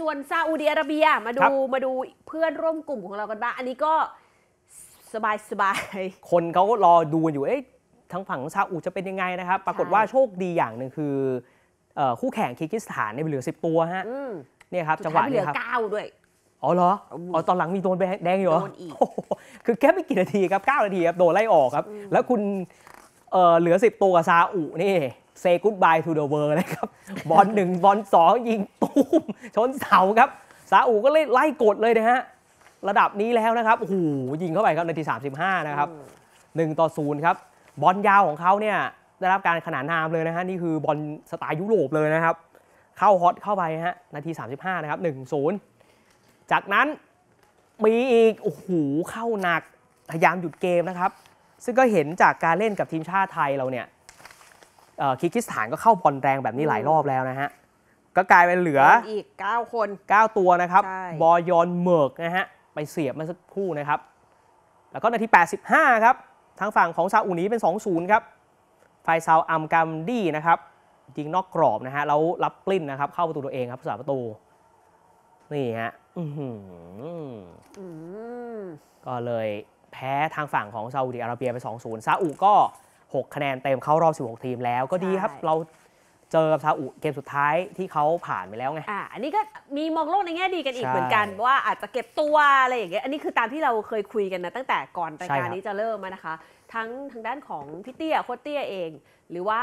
ส่วนซาอุดิอาระเบียมาดูเพื่อนร่วมกลุ่มของเรากันบ้างอันนี้ก็สบายคนเขาก็รอดูอยู่ทั้งฝั่งซาอุจะเป็นยังไงนะครับปรากฏว่าโชคดีอย่างหนึ่งคือคู่แข่งคีร์กิสถานในเหลือ10ตัวฮะเนี่ยครับจังหวะนี้ครับ9ด้วยอ๋อเหรออ๋อตอนหลังมีโดนแดงอยู่เหรอคือแค่ไม่กี่นาทีครับ9นาทีครับโดนไล่ออกครับแล้วคุณเหลือ10ตัวกับซาอุนี่เซย์กู๊ดบายทูเดอะเวิลด์นะครับบอลหนึ่งบอลสองยิงตุ้มชนเสาครับซาอุก็เลยไล่กดเลยนะฮะระดับนี้แล้วนะครับโอ้โหยิงเข้าไปครับนาที35นะครับ1-0ครับบอลยาวของเขาเนี่ยได้รับการขนานนามเลยนะฮะนี่คือบอลสไตล์ยุโรปเลยนะครับเข้าฮอตเข้าไปฮะนาที35นะครับ1-0จากนั้นมีอีกโอ้โหเข้าหนักพยายามหยุดเกมนะครับซึ่งก็เห็นจากการเล่นกับทีมชาติไทยเราเนี่ยคีร์กิสถานก็เข้าบอลแรงแบบนี้หลายรอบแล้วนะฮะก็กลายเป็นเหลืออีก9คน9ตัวนะครับบอยอนเมิร์กนะฮะไปเสียบมาสักครู่นะครับแล้วก็นาที85ครับทางฝั่งของซาอุนี้เป็น 2-0 ครับไฟซาลอัมกัมดี้นะครับยิงนอกกรอบนะฮะแล้วรับกลิ้นนะครับเข้าประตูตัวเองครับผู้สาประตูนี่ฮะก็เลยแพ้ทางฝั่งของซาอุดิอาระเบียไป 2-0 ซาอุก็6 คะแนนเต็มเข้ารอบ16 ทีมแล้วก็ดีครับเราเจอกับซาอุเกมสุดท้ายที่เขาผ่านไปแล้วไงอันนี้ก็มีมองโลกในแง่ดีกันอีกเหมือนกันว่าอาจจะเก็บตัวอะไรอย่างเงี้ยอันนี้คือตามที่เราเคยคุยกันนะตั้งแต่ก่อนรายการนี้จะเริ่มนะคะทั้งทางด้านของพี่เตี้ยโค้ชเตี้ยเองหรือว่า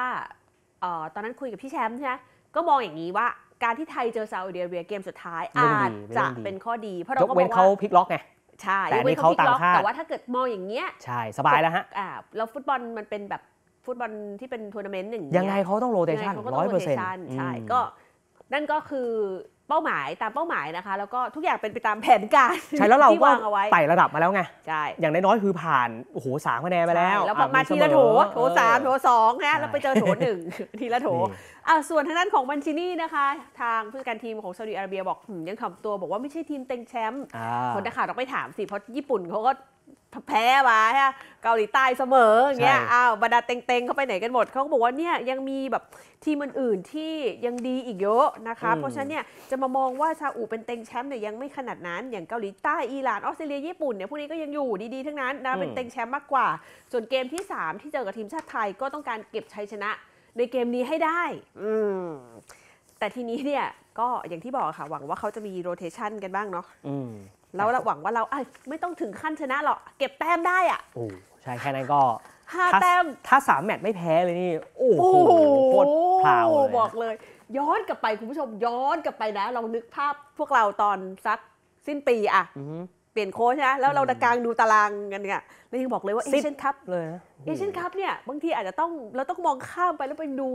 ตอนนั้นคุยกับพี่แชมป์ใช่ไหมก็มองอย่างนี้ว่าการที่ไทยเจอซาอุดิอาระเบียเกมสุดท้ายอาจจะเป็นข้อดีเพราะเราก็มองว่าเว้นเขาพลิกล็อกไงใช่แต่นี่เขาต่างชาติแต่ว่าถ้าเกิดมองอย่างเงี้ยใช่สบายแล้วฮะแล้วฟุตบอลมันเป็นแบบฟุตบอลที่เป็นทัวร์นาเมนต์อย่างเงี้ยยังไงเขาต้องโรเตชั่น 100% ใช่ก็นั่นก็คือเป้าหมายตามเป้าหมายนะคะแล้วก็ทุกอย่างเป็นไปตามแผนการใช่แล้วเราก็ไต่ระดับมาแล้วไงใช่อย่างน้อยๆคือผ่านโอ้โห3 คะแนนมาแล้วแล้วมาทีละโถ 3 โถ 2นะแล้วไปเจอโถ 1ทีละโถส่วนทางด้านของบัญชินี่นะคะทางผู้จัดการทีมของซาอุดิอาระเบียบอกยังขำตัวบอกว่าไม่ใช่ทีมเต็งแชมป์คนข่าวต้องไปถามสิเพราะญี่ปุ่นเขาก็แพ้มาฮะเกาหลีใต้เสมออย่างเงี้ยบรรดาเต็งๆเข้าไปไหนกันหมดเขาก็บอกว่าเนี่ยยังมีแบบทีมอื่นๆที่ยังดีอีกเยอะนะคะเพราะฉะนั้นเนี่ยจะมามองว่าซาอุเป็นเต็งแชมป์เนี่ยยังไม่ขนาดนั้นอย่างเกาหลีใต้อิหร่านออสเตรเลียญี่ปุ่นเนี่ยพวกนี้ก็ยังอยู่ดีๆทั้งนั้นนะเป็นเต็งแชมป์มากกว่าส่วนเกมที่3ที่เจอกับทีมชาติไทยก็ต้องการเก็บชัยชนะในเกมนี้ให้ได้แต่ทีนี้เนี่ยก็อย่างที่บอกค่ะหวังว่าเขาจะมีโรเทชันกันบ้างเนาะแล้วหวังว่าเราไม่ต้องถึงขั้นชนะหรอกเก็บแต้มได้อ่ะโอ้ใช่แค่นั้นก็5 แต้มถ้า3 แมตช์ไม่แพ้เลยนี่โอ้โหโคตรพราวเลยบอกเลยย้อนกลับไปคุณผู้ชมย้อนกลับไปนะลองนึกภาพพวกเราตอนสักสิ้นปีอ่ะเปลี่ยนโค้ชนะแล้วเรากางดูตารางกันเนี่ยเรายังบอกเลยว่าเอเชียนคัพเลยเอเชียนคัพเนี่ยบางทีอาจจะเราต้องมองข้ามไปแล้วไปดู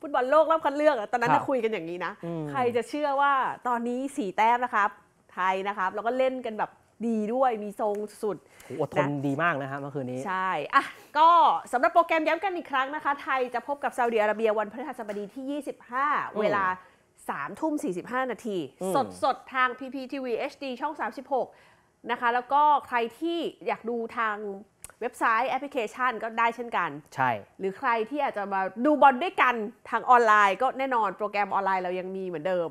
ฟุตบอลโลกรอบคัดเลือกตอนนั้นคุยกันอย่างนี้นะใครจะเชื่อว่าตอนนี้4 แต้มนะครับไทยนะครับแล้วก็เล่นกันแบบดีด้วยมีทรงสุดอดทนดีมากนะครับเมื่อคืนนี้ใช่อ่ะก็สำหรับโปรแกรมย้ำกันอีกครั้งนะคะไทยจะพบกับซาอุดิอาระเบียวันพฤหัสบดีที่25เวลา 3:45 นาทีสดทาง PPTV HD ช่อง36นะคะแล้วก็ใครที่อยากดูทางเว็บไซต์แอปพลิเคชันก็ได้เช่นกันใช่หรือใครที่อาจจะมาดูบอลด้วยกันทางออนไลน์ก็แน่นอนโปรแกรมออนไลน์เรายังมีเหมือนเดิม